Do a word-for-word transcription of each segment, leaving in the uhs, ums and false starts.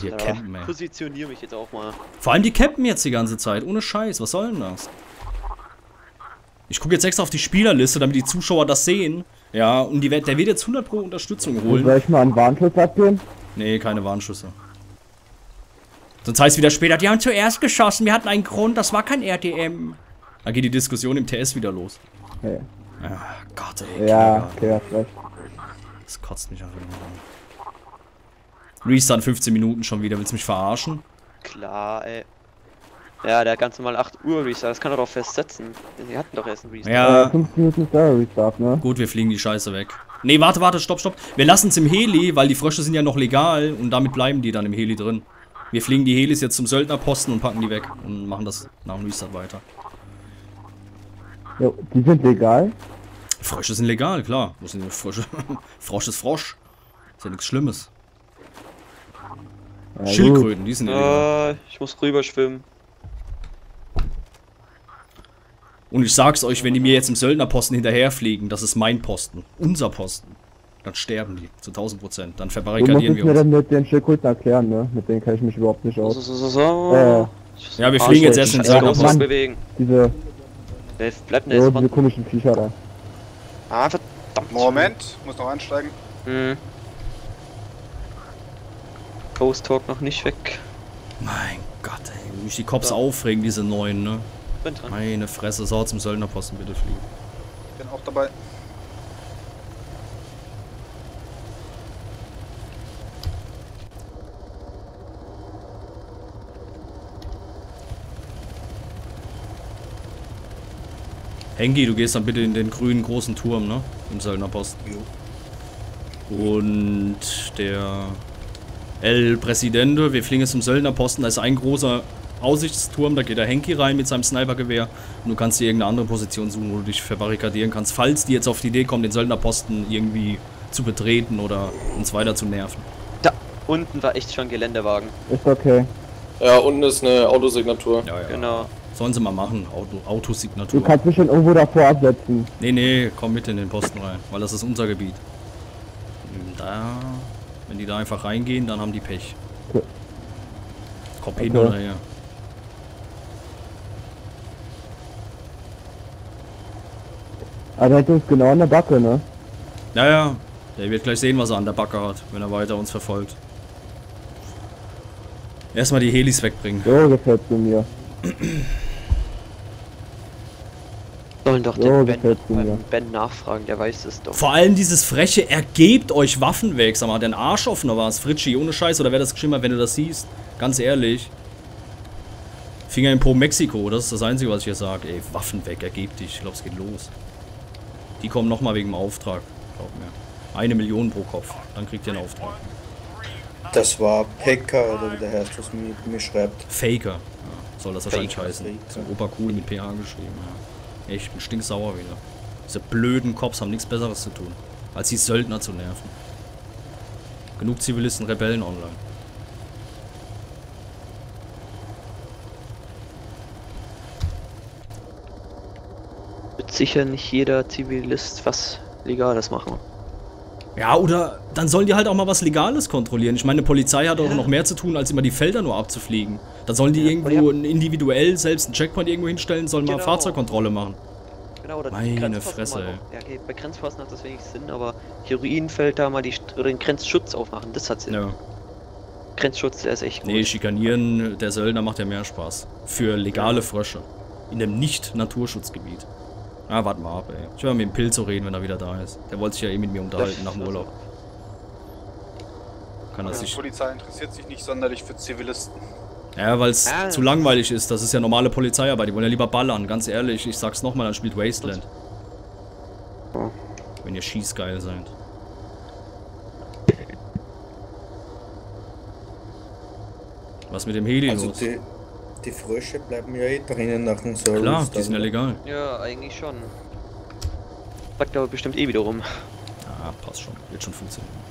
Hier ja, campen, ey. Positioniere mich jetzt auch mal. Vor allem die campen jetzt die ganze Zeit, ohne Scheiß. Was soll denn das? Ich gucke jetzt extra auf die Spielerliste, damit die Zuschauer das sehen. Ja, und die, der wird jetzt hundert Pro Unterstützung holen. Soll ich mal einen Warnschuss abgeben? Nee, keine Warnschüsse. Sonst heißt es wieder später, die haben zuerst geschossen, wir hatten einen Grund, das war kein R T M. Da geht die Diskussion im T S wieder los. Hey. Ach Gott, ey. Ja, okay, das, das kotzt mich einfach nur an. Restart fünfzehn Minuten schon wieder, willst du mich verarschen? Klar, ey. Ja, der hat ganz normal acht Uhr Restart, das kann er doch festsetzen. Die hatten doch erst einen Restart. Ja, fünf Minuten ist der Restart, ne? Gut, wir fliegen die Scheiße weg. Ne, warte, warte, stopp, stopp. Wir lassen es im Heli, weil die Frösche sind ja noch legal und damit bleiben die dann im Heli drin. Wir fliegen die Helis jetzt zum Söldnerposten und packen die weg und machen das nach dem Restart weiter. Jo, die sind legal? Frösche sind legal, klar. Wo sind die Frösche? Frosch ist Frosch. Ist ja nichts Schlimmes. Ja, Schildkröten, gut. Die sind illegal. Äh, ich muss rüber schwimmen. Und ich sag's euch, wenn die mir jetzt im Söldnerposten hinterherfliegen, das ist mein Posten, unser Posten, dann sterben die zu tausend Prozent. Dann verbarrikadieren wir uns. Ich muss mir mit den Schildkröten erklären, ne? Mit denen kann ich mich überhaupt nicht aus. So, so, so, so. Äh, ja, wir fliegen jetzt erst in den Söldnerposten. Mann, diese, bleibt ja, diese komischen Viecher da. Ah, verdammt. Moment, muss noch einsteigen. Hm. Ghost Talk noch nicht weg. Mein Gott, ey, wie mich die Cops ja. aufregen, diese neuen, ne? Bin dran. Meine Fresse, so zum Söldnerposten bitte fliegen. Bin auch dabei. Hengi, du gehst dann bitte in den grünen großen Turm, ne? Im Söldnerposten. Jo. Und der El Presidente, wir fliegen jetzt zum Söldnerposten, da ist ein großer Aussichtsturm, da geht der Henki rein mit seinem Snipergewehr und du kannst dir irgendeine andere Position suchen, wo du dich verbarrikadieren kannst, falls die jetzt auf die Idee kommen, den Söldnerposten irgendwie zu betreten oder uns weiter zu nerven. Da unten war echt schon Geländewagen. Ist okay. Ja, unten ist eine Autosignatur. Ja, ja. Genau. Sollen sie mal machen, Auto, Autosignatur. Du kannst mich schon irgendwo davor absetzen. Nee, nee, komm mit in den Posten rein, weil das ist unser Gebiet. Da, wenn die da einfach reingehen, dann haben die Pech. Komm hin oder her. Aber der hat uns genau an der Backe, ne? Naja, der wird gleich sehen, was er an der Backe hat, wenn er weiter uns verfolgt. Erstmal die Helis wegbringen. So gefällt es mir. Sollen doch den oh, Ben, ja. Ben nachfragen, der weiß es doch. Vor allem dieses freche, ergebt euch Waffen weg. Sag mal, der Arsch offener war es, Fritschi, ohne Scheiß. Oder wäre das geschimmer, wenn du das siehst? Ganz ehrlich. Finger im Po Mexiko, das ist das Einzige, was ich hier sage. Ey, Waffen weg, ergebt dich. Ich glaube, es geht los. Die kommen nochmal wegen dem Auftrag, glaub mir. Eine Million pro Kopf, dann kriegt ihr einen Auftrag. Das war Packer, oder wie der Herr das mit mir schreibt. Faker, ja, soll das wahrscheinlich heißen. Zum Obercool mit P H geschrieben, ja. Ich bin stinksauer wieder. Diese blöden Cops haben nichts Besseres zu tun, als die Söldner zu nerven. Genug Zivilisten, Rebellen online. Wird sicher nicht jeder Zivilist was Legales machen. Ja, oder dann sollen die halt auch mal was Legales kontrollieren. Ich meine, die Polizei hat auch ja. noch mehr zu tun, als immer die Felder nur abzufliegen. Dann sollen die ja, irgendwo haben... individuell selbst einen Checkpoint irgendwo hinstellen, sollen genau. mal Fahrzeugkontrolle machen. Genau, oder meine Fresse, ey. Ja, okay, bei Grenzposten hat das wenig Sinn, aber Heroinfeld da mal die, oder den Grenzschutz aufmachen, das hat Sinn. Ja. Grenzschutz, der ist echt gut. Nee, Schikanieren der Söldner macht ja mehr Spaß. Für legale Frösche. In einem Nicht-Naturschutzgebiet. Ah, warte mal ab, ey. Ich will mal mit dem Pilz so reden, wenn er wieder da ist. Der wollte sich ja eh mit mir unterhalten nach dem Urlaub. Kann das ja, nicht. Die Polizei interessiert sich nicht sonderlich für Zivilisten. Ja, weil es ah. zu langweilig ist. Das ist ja normale Polizeiarbeit. Die wollen ja lieber ballern, ganz ehrlich. Ich sag's nochmal, dann spielt Wasteland. Oh. Wenn ihr schießgeil seid. Was mit dem Heli also los? Die Die Frösche bleiben ja eh drinnen nach dem Service. Klar, die sind ja legal. Ja, eigentlich schon. Backt aber bestimmt eh wieder rum. Ah, passt schon. Wird schon funktionieren.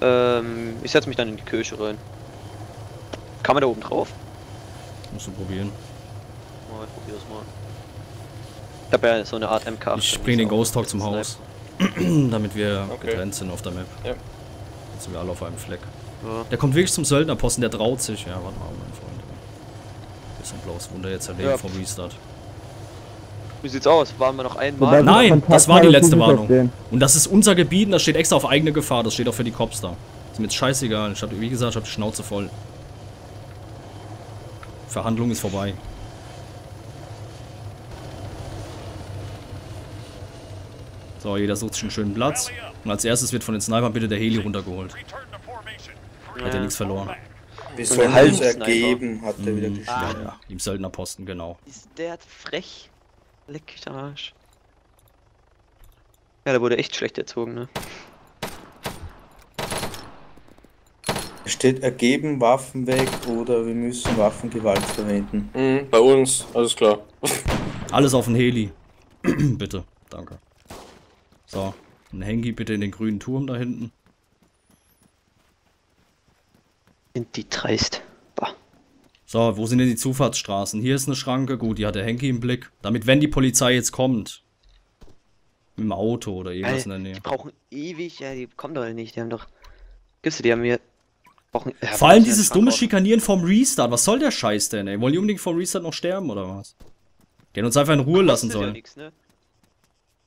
Ähm, ich setze mich dann in die Kirche rein. Kann man da oben drauf? Musst du probieren. Mal, ich probier das mal. Ich hab ja so eine Art M K. Ich bringe den Ghost Talk zum Haus. Damit wir okay. getrennt sind auf der Map. Ja. Jetzt sind wir alle auf einem Fleck. Ja. Der kommt wirklich zum Söldnerposten, der traut sich. Ja, warte mal, mein Freund. Bisschen blaues Wunder jetzt erledigt ja. vom Restart. Wie sieht's aus? Waren wir noch einmal? Nein, das war die letzte Warnung. Und das ist unser Gebiet und das steht extra auf eigene Gefahr. Das steht auch für die Cops da. Ist mir jetzt scheißegal. Ich hab, wie gesagt, ich hab die Schnauze voll. Verhandlung ist vorbei. So, jeder sucht sich einen schönen Platz. Und als erstes wird von den Snipern bitte der Heli runtergeholt. Ja. Hat ja nichts verloren. Bis zum Hals ergeben hat er wieder geschlagen. Ja, ja, im Söldnerposten, genau. Ist der frech? Leck mich am Arsch. Ja, der wurde echt schlecht erzogen, ne? Steht ergeben, Waffen weg oder wir müssen Waffengewalt verwenden. Mhm, bei uns, alles klar. Alles auf den Heli. Bitte, danke. So, ein Hengi bitte in den grünen Turm da hinten. Sind die dreist. So, wo sind denn die Zufahrtsstraßen? Hier ist eine Schranke. Gut, die hat der Henki im Blick. Damit, wenn die Polizei jetzt kommt. Mit dem Auto oder irgendwas in der Nähe. Die brauchen ewig. Ja, die kommen doch nicht. Die haben doch... Gibst du, die haben hier... Brauchen, ja, vor allem dieses dumme Schikanieren vom Restart. Was soll der Scheiß denn, ey? Wollen die unbedingt vom Restart noch sterben oder was? Die hätten uns einfach in Ruhe lassen sollen. Ja nix, ne?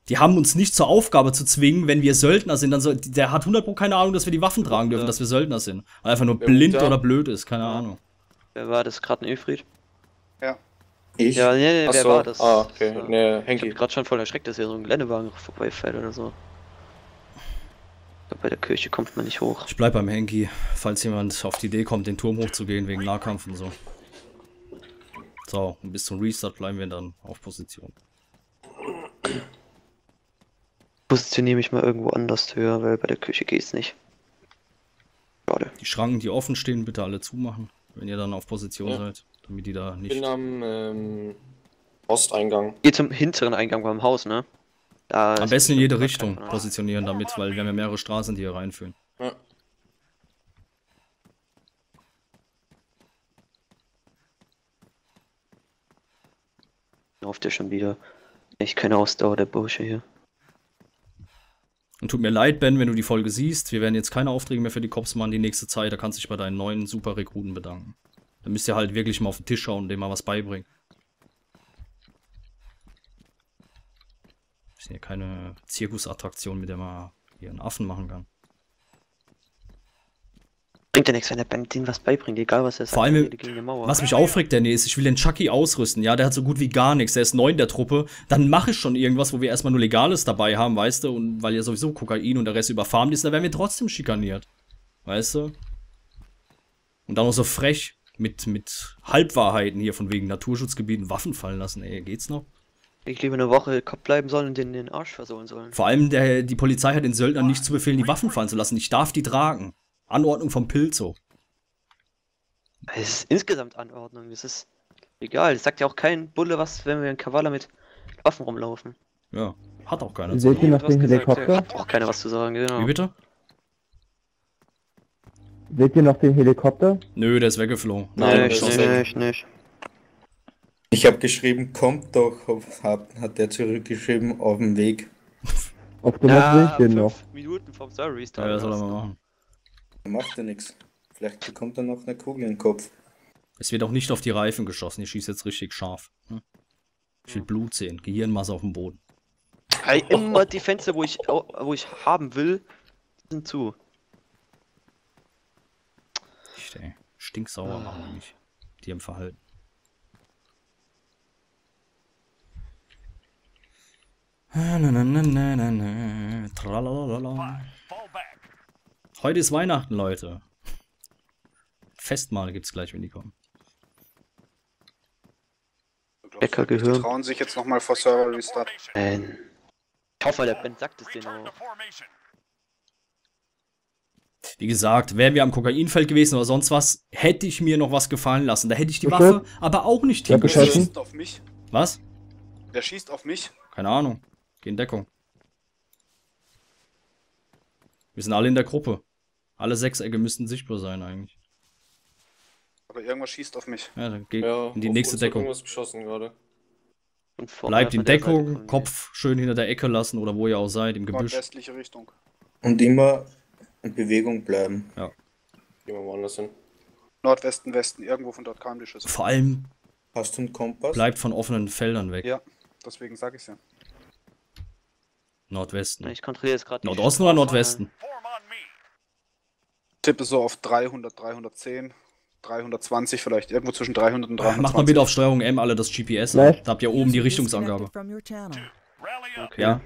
Die haben uns nicht zur Aufgabe zu zwingen, wenn wir Söldner sind. Dann soll, der hat hundert Pro keine Ahnung, dass wir die Waffen tragen dürfen, ja. dass wir Söldner sind. Weil einfach nur ja, blind oder blöd ist. Keine ja. Ahnung. Wer war das? Gerade ein Öfried? Ja. Ich? Ja, nee, nee, wer so. war das? Ah, okay. So. Nee, Henki. Ich hab gerade schon voll erschreckt, dass hier so ein Geländewagen vorbeifällt oder so. Ich glaub, bei der Kirche kommt man nicht hoch. Ich bleib beim Henki, falls jemand auf die Idee kommt, den Turm hochzugehen wegen Nahkampf und so. So, und bis zum Restart bleiben wir dann auf Position. Positioniere mich mal irgendwo anders höher, weil bei der Kirche geht's nicht. Schade. Die Schranken, die offen stehen, bitte alle zumachen. Wenn ihr dann auf Position ja. seid, damit die da nicht... Ich bin am ähm, Osteingang. Geht zum hinteren Eingang beim Haus, ne? Da am besten in jede Richtung positionieren damit, weil wir haben ja mehrere Straßen, die hier reinführen. Ja. Lauft ja schon wieder. Echt keine Ausdauer der Bursche hier. Und tut mir leid, Ben, wenn du die Folge siehst. Wir werden jetzt keine Aufträge mehr für die Cops machen die nächste Zeit. Da kannst du dich bei deinen neuen Super-Rekruten bedanken. Da müsst ihr halt wirklich mal auf den Tisch schauen und dem mal was beibringen. Das ist hier keine Zirkusattraktion, mit der man hier einen Affen machen kann. Bringt ja nichts, wenn der Ben denen was beibringt, egal was er sagt. Vor allem, was mich aufregt, der nee, ist, ich will den Chucky ausrüsten, ja, der hat so gut wie gar nichts, der ist neu in der Truppe, dann mache ich schon irgendwas, wo wir erstmal nur Legales dabei haben, weißt du, und weil ja sowieso Kokain und der Rest überfarmt ist, dann werden wir trotzdem schikaniert, weißt du. Und dann noch so frech mit, mit Halbwahrheiten hier von wegen Naturschutzgebieten Waffen fallen lassen, ey, geht's noch? Ich lieber eine Woche Kopf bleiben sollen und denen den Arsch versohlen sollen. Vor allem, der, die Polizei hat den Söldnern nicht zu befehlen, die Waffen fallen zu lassen, ich darf die tragen. Anordnung vom Pilzo. Es ist insgesamt Anordnung, das ist egal. Das sagt ja auch kein Bulle was, wenn wir in Kavala mit Waffen rumlaufen. Ja, hat auch keiner zu sagen. Hat auch keiner was zu sagen, genau. Wie bitte? Seht ihr noch den Helikopter? Nö, der ist weggeflogen. Nein, nicht, nicht, nicht, nicht. Ich hab geschrieben, kommt doch, hat, hat der zurückgeschrieben, auf dem Weg. Auf dem Weg den noch. Minuten vom Service-Tag. Ja, das soll er mal machen. Macht ja nichts. Vielleicht bekommt er noch eine Kugel in den Kopf. Es wird auch nicht auf die Reifen geschossen. Ich schieße jetzt richtig scharf. Hm? Ich will Blut sehen. Gehirnmasse auf dem Boden. Hey, immer die Fenster, wo ich, wo ich haben will, sind zu. Ich, ey, stinksauer ah. machen wir nicht. Die haben Verhalten. Tralalala. Heute ist Weihnachten, Leute. Festmahl gibt's gleich, wenn die kommen. Bäcker gehört. Trauen sich jetzt nochmal vor Server Restart. Nein. Ich hoffe, der Ben sagt es denen auch. Wie gesagt, wären wir am Kokainfeld gewesen oder sonst was, hätte ich mir noch was gefallen lassen. Da hätte ich die okay. Waffe, aber auch nicht hingeschossen. Der schießt auf mich. Was? Der schießt auf mich. Keine Ahnung. Geh in Deckung. Wir sind alle in der Gruppe. Alle Sechsecke müssten sichtbar sein eigentlich. Aber irgendwas schießt auf mich. Ja, dann geht ja, in die nächste Deckung. Geschossen gerade. Bleibt in Deckung, Kopf schön hinter der Ecke lassen oder wo ihr auch seid, im Gebüsch. Westliche Richtung. Und immer In Bewegung bleiben. Ja. Gehen wir woanders hin. Nordwesten, Westen, irgendwo von dort kam die Schüsse. Vor allem. Hast du einen Kompass? Bleibt von offenen Feldern weg. Ja, deswegen sag ich's ja. Nordwesten. Ich kontrolliere jetzt gerade. Nordosten oder Nordwesten? Tippe so auf dreihundert, dreihundertzehn, dreihundertzwanzig vielleicht. Irgendwo zwischen dreihundert und dreihundertzwanzig. Macht mal bitte auf Steuerung M alle das G P S. Ne? Da habt ihr oben die Richtungsangabe. Okay. Ja.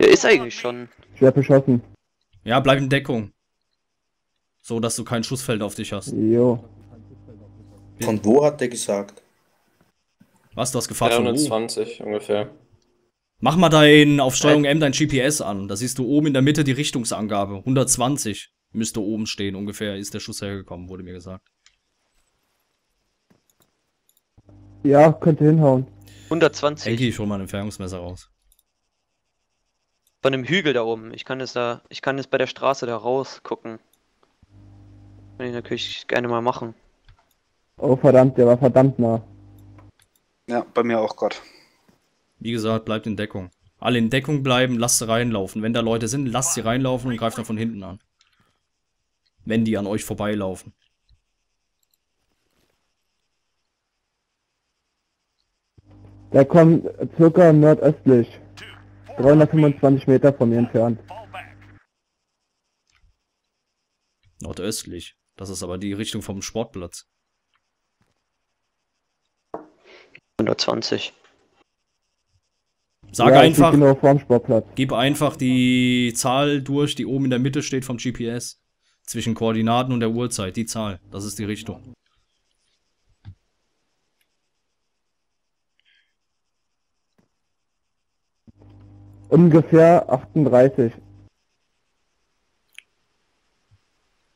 Der ist eigentlich schon. Ich werde beschossen. Ja, bleib in Deckung. So, dass du kein Schussfeld auf dich hast. Jo. Von wo hat der gesagt? Was, du hast gefragt von wo? dreihundertzwanzig ungefähr. Mach mal dein, auf Steuerung M dein G P S an. Da siehst du oben in der Mitte die Richtungsangabe. hundertzwanzig müsste oben stehen. Ungefähr ist der Schuss hergekommen, wurde mir gesagt. Ja, könnte hinhauen. hundertzwanzig. Enki, ich hol mal ein Entfernungsmesser raus. Von dem Hügel da oben. Ich kann jetzt da, ich kann jetzt bei der Straße da raus gucken. Kann ich natürlich gerne mal machen. Oh verdammt, der war verdammt nah. Ja, bei mir auch Gott. Wie gesagt, bleibt in Deckung. Alle in Deckung bleiben, lasst sie reinlaufen. Wenn da Leute sind, lasst sie reinlaufen und greift dann von hinten an. Wenn die an euch vorbeilaufen. Der kommt circa nordöstlich. dreihundertfünfundzwanzig Meter von mir entfernt. Nordöstlich. Das ist aber die Richtung vom Sportplatz. hundertzwanzig. Sag ja, einfach, ich bin auf dem Sportplatz. Gib einfach die Zahl durch, die oben in der Mitte steht vom G P S. Zwischen Koordinaten und der Uhrzeit, die Zahl. Das ist die Richtung. Ungefähr achtunddreißig.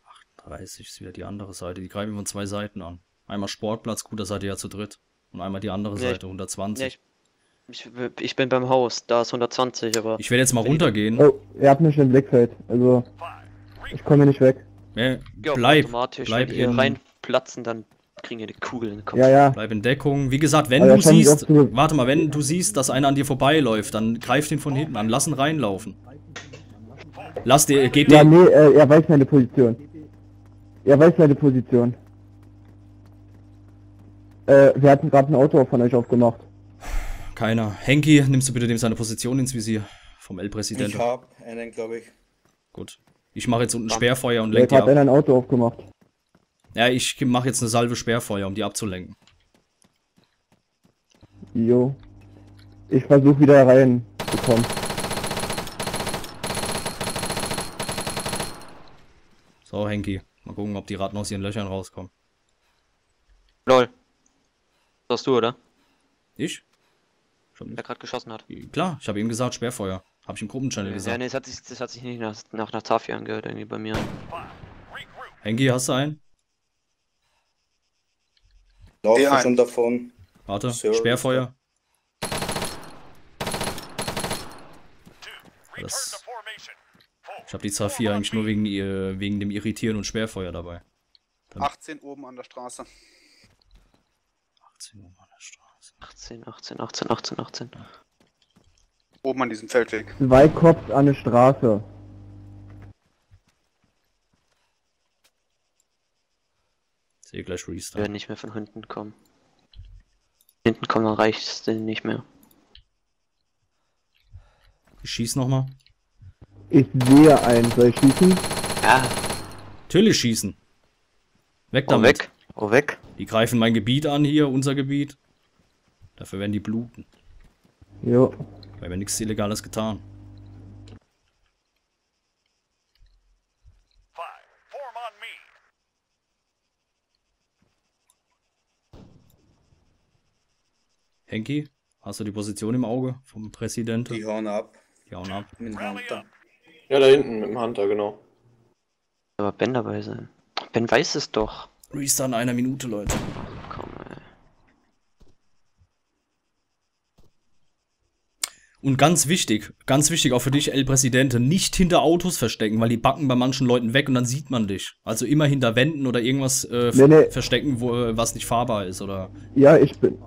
achtunddreißig ist wieder die andere Seite. Die greifen von zwei Seiten an. Einmal Sportplatz, gut, da seid ihr ja zu dritt. Und einmal die andere Seite, nee, hundertzwanzig. Nee, ich, ich, ich bin beim Haus, da ist hundertzwanzig, aber... Ich werde jetzt mal runtergehen. Oh, ihr habt mich im Blickfeld, also... Ich komme nicht weg. Nee, ja, bleib, automatisch, bleib wenn die in... reinplatzen, dann kriegen wir die Kugel in den Kopf. Ja, ja. Bleib in Deckung. Wie gesagt, wenn aber du siehst... Warte mal, wenn du siehst, dass einer an dir vorbeiläuft, dann greif den von hinten an, lass ihn reinlaufen. Lass dir, geht ja, den... Ja, nee, äh, er weiß meine Position. Er weiß meine Position. Äh, wir hatten gerade ein Auto von euch aufgemacht. Keiner. Henki, nimmst du bitte dem seine Position ins Visier? Vom El-Präsidenten. Ich hab einen, glaube ich. Gut. Ich mache jetzt unten Sperrfeuer und lenke die ab. Ich hab ein Auto aufgemacht. Ja, ich mache jetzt eine Salve Sperrfeuer, um die abzulenken. Jo. Ich versuche wieder rein zu kommen. So, Henki. Mal gucken, ob die Ratten aus ihren Löchern rauskommen. Lol. Das warst du, oder? Ich? Der gerade geschossen hat. Klar, ich habe ihm gesagt, Sperrfeuer. Habe ich im Gruppenchannel gesagt. Ja, nee, das hat sich, das hat sich nicht nach, nach Nazafi angehört, irgendwie bei mir. Henki, hast du einen? Lauf ich schon davon. Warte, Sir. Sperrfeuer. Das. Ich habe die Zafi eigentlich nur wegen, äh, wegen dem Irritieren und Sperrfeuer dabei. Dann achtzehn oben an der Straße. achtzehn oben an der Straße. achtzehn, achtzehn, achtzehn, achtzehn, achtzehn. Ja. Oben an diesem Feldweg. Zwei Cops an der Straße. Ich sehe gleich Restart. Wir werden nicht mehr von hinten kommen. Hinten kommen reicht es denn nicht mehr. Ich schieß nochmal. Ich sehe einen. Soll ich schießen? Ja. Natürlich schießen. Weg damit. Oh, weg. Oh, weg. Die greifen mein Gebiet an hier, unser Gebiet. Dafür werden die bluten. Jo. Weil wir nichts Illegales getan. Henki, hast du die Position im Auge vom Präsidenten? Die hauen ab. Die hauen ab. Mit dem Hunter. Ja, da hinten mit dem Hunter, genau. Aber Ben dabei sein. Ben weiß es doch. Restart in einer Minute, Leute. Und ganz wichtig, ganz wichtig auch für dich, El Presidente, nicht hinter Autos verstecken, weil die backen bei manchen Leuten weg und dann sieht man dich. Also immer hinter Wänden oder irgendwas äh, nee, nee. verstecken, wo, was nicht fahrbar ist, oder? Ja, ich bin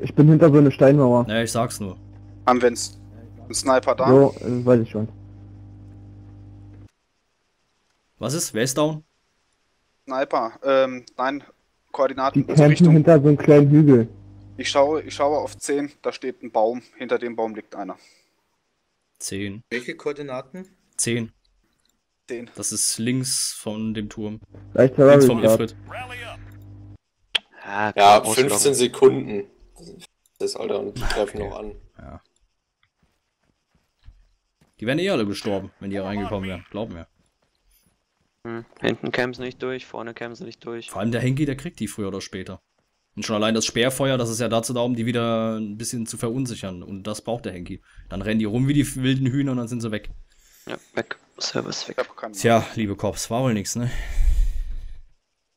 ich bin hinter so eine Steinmauer. Naja, ich sag's nur. Haben wir einen Sniper da? Jo, weiß ich schon. Was ist? Wer ist down? Sniper. Ähm, nein, Koordinaten. Die campen Richtung hinter so einem kleinen Hügel. Ich schaue, ich schaue auf zehn, da steht ein Baum. Hinter dem Baum liegt einer. zehn. Welche Koordinaten? zehn. zehn. Das ist links von dem Turm. Vielleicht links vom Ifrit. Ja, ja, fünfzehn Sekunden. Das ist, Alter, und die greifen okay. noch an. Ja. Die wären eh alle gestorben, wenn die hier reingekommen wären. Glaub mir. Hm. Hinten kämpfen sie nicht durch, vorne kämpfen sie nicht durch. Vor allem der Henki, der kriegt die früher oder später. Und schon allein das Speerfeuer, das ist ja dazu da, um die wieder ein bisschen zu verunsichern. Und das braucht der Henki. Dann rennen die rum wie die wilden Hühner und dann sind sie weg. Ja, weg. Service weg. Tja, liebe Cops, war wohl nichts, ne?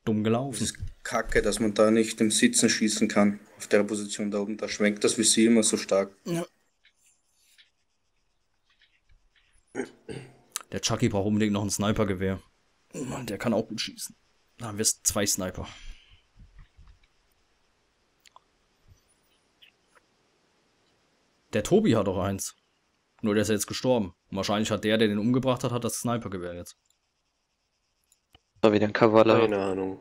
Dumm gelaufen. Das ist kacke, dass man da nicht im Sitzen schießen kann. Auf der Position da oben, da schwenkt das Visier immer so stark. Ja. Der Chucky braucht unbedingt noch ein Snipergewehr. Der kann auch gut schießen. Da haben wir zwei Sniper. Der Tobi hat auch eins. Nur der ist ja jetzt gestorben. Und wahrscheinlich hat der, der den umgebracht hat, hat das Snipergewehr jetzt. War wieder ein Kavaller. Keine Ahnung.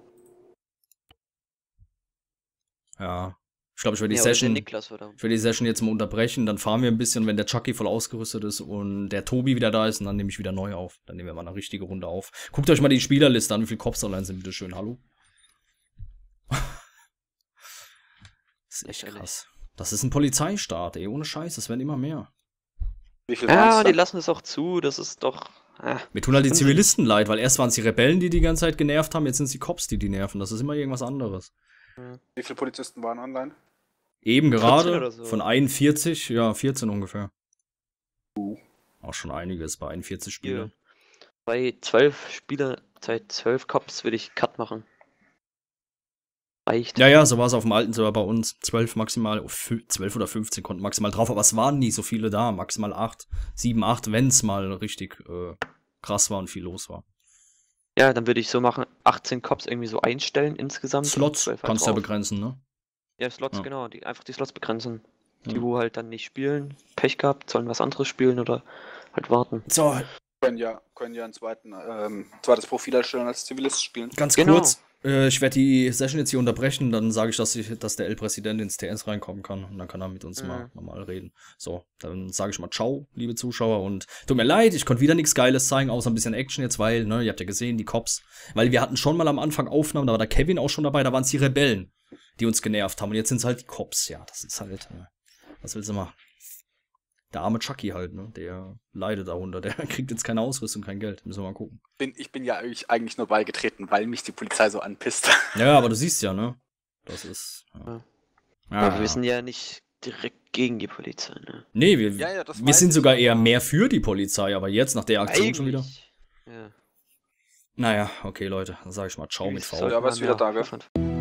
Ja. Ich glaube, ich werde die, ja, werd die Session jetzt mal unterbrechen. Dann fahren wir ein bisschen, wenn der Chucky voll ausgerüstet ist und der Tobi wieder da ist. Und dann nehme ich wieder neu auf. Dann nehmen wir mal eine richtige Runde auf. Guckt euch mal die Spielerliste an, wie viele Cops allein sind, bitteschön. Hallo? Das ist echt krass. Das ist ein Polizeistaat, ey. Ohne Scheiß, das werden immer mehr. Wie viel ja, die lassen es auch zu. Das ist doch... Ah. Mir tun halt die Zivilisten leid, weil erst waren es die Rebellen, die die ganze Zeit genervt haben. Jetzt sind es die Cops, die die nerven. Das ist immer irgendwas anderes. Wie viele Polizisten waren online? Eben gerade so. Von einundvierzig, ja, vierzehn ungefähr. Uh. Auch schon einiges bei einundvierzig Spielern. Ja. Bei zwölf Spielern, seit zwölf Cops würde ich Cut machen. Reicht. Ja, ja, so war es auf dem alten Server bei uns. zwölf maximal, zwölf oder fünfzehn konnten maximal drauf, aber es waren nie so viele da. Maximal acht, sieben, acht, wenn es mal richtig äh, krass war und viel los war. Ja, dann würde ich so machen, achtzehn Cops irgendwie so einstellen insgesamt. Slots halt kannst du ja begrenzen, ne? Ja, Slots, ja. Genau. Die, einfach die Slots begrenzen. Die, ja. Wo halt dann nicht spielen, Pech gehabt, sollen was anderes spielen oder halt warten. So. Können ja, können ja ein zweiten, ähm, zweites Profil erstellen als Zivilist spielen. Ganz genau. Kurz, äh, ich werde die Session jetzt hier unterbrechen, dann sage ich, dass, ich, dass der El-Präsident ins T S reinkommen kann und dann kann er mit uns mhm. mal normal reden. So, dann sage ich mal ciao, liebe Zuschauer, und tut mir leid, ich konnte wieder nichts Geiles zeigen, außer ein bisschen Action jetzt, weil, ne, ihr habt ja gesehen, die Cops, weil wir hatten schon mal am Anfang Aufnahmen, da war der Kevin auch schon dabei, da waren es die Rebellen, die uns genervt haben. Und jetzt sind es halt die Cops, ja, das ist halt, ne? Was willst du machen? Der arme Chucky halt, ne? Der leidet darunter, der kriegt jetzt keine Ausrüstung, kein Geld, müssen wir mal gucken. Bin, ich bin ja eigentlich nur beigetreten, weil mich die Polizei so anpisst. Ja, aber du siehst ja, ne? Das ist, ja. Ja, ja, wir ja. sind ja nicht direkt gegen die Polizei, ne? Nee, wir, ja, ja, wir sind sogar eher mehr für die Polizei, aber jetzt nach der Aktion eigentlich schon wieder. Ja. Naja, okay, Leute, dann sage ich mal ciao ich mit V. Ja, aber ist wieder da, gell?